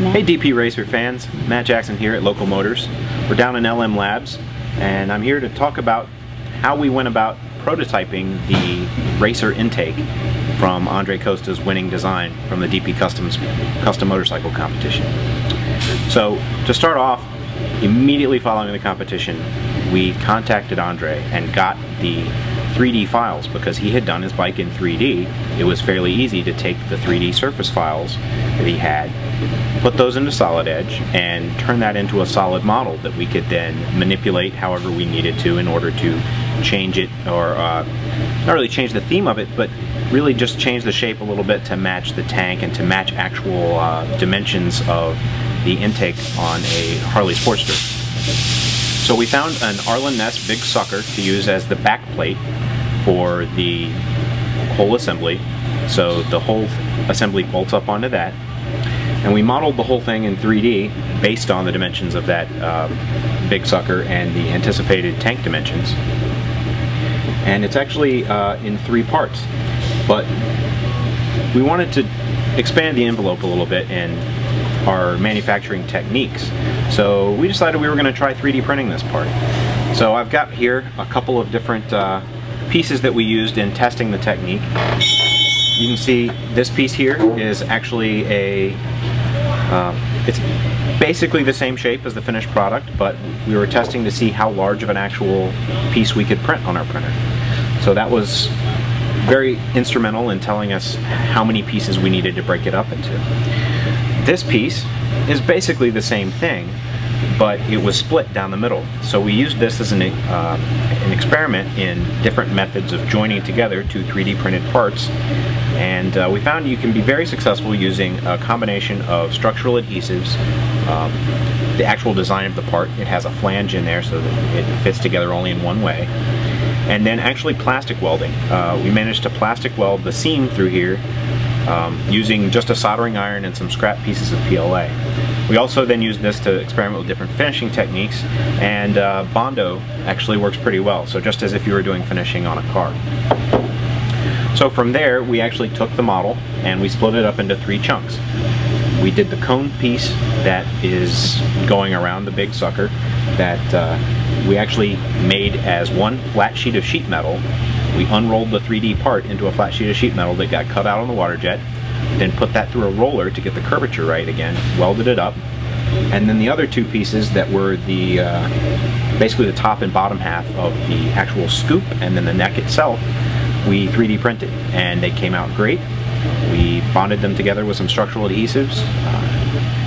Hey DP Racer fans, Matt Jackson here at Local Motors. We're down in LM Labs and I'm here to talk about how we went about prototyping the Racer intake from Andre Costa's winning design from the DP Customs custom motorcycle competition. So to start off, immediately following the competition we contacted Andre and got the 3D files because he had done his bike in 3D. It was fairly easy to take the 3D surface files that he had, put those into Solid Edge, and turn that into a solid model that we could then manipulate however we needed to in order to change it, or not really change the theme of it, but really just change the shape a little bit to match the tank and to match actual dimensions of the intake on a Harley Sportster. So we found an Arlen Ness big sucker to use as the back plate for the whole assembly. So the whole assembly bolts up onto that. And we modeled the whole thing in 3D based on the dimensions of that big sucker and the anticipated tank dimensions. And it's actually in three parts. But we wanted to expand the envelope a little bit and our manufacturing techniques. So we decided we were going to try 3D printing this part. So I've got here a couple of different pieces that we used in testing the technique. You can see this piece here is actually a, it's basically the same shape as the finished product, but we were testing to see how large of an actual piece we could print on our printer. So that was very instrumental in telling us how many pieces we needed to break it up into. This piece is basically the same thing, but it was split down the middle. So we used this as an experiment in different methods of joining together two 3D printed parts, and we found you can be very successful using a combination of structural adhesives, the actual design of the part. It has a flange in there so that it fits together only in one way. And then actually plastic welding. We managed to plastic weld the seam through here using just a soldering iron and some scrap pieces of PLA. We also then used this to experiment with different finishing techniques, and Bondo actually works pretty well, so just as if you were doing finishing on a car. So from there we actually took the model and we split it up into three chunks. We did the cone piece that is going around the big sucker that we actually made as one flat sheet of sheet metal. We unrolled the 3D part into a flat sheet of sheet metal that got cut out on the water jet, then put that through a roller to get the curvature right again, welded it up, and then the other two pieces that were the basically the top and bottom half of the actual scoop and then the neck itself, we 3D printed, and they came out great. We bonded them together with some structural adhesives,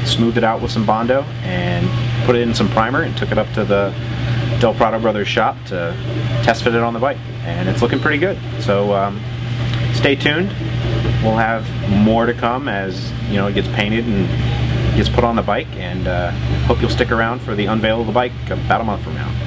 smoothed it out with some Bondo, and put it in some primer and took it up to the Del Prado Brothers shop to test fit it on the bike, and it's looking pretty good. So stay tuned, we'll have more to come as, you know, it gets painted and gets put on the bike, and hope you'll stick around for the unveil of the bike about a month from now.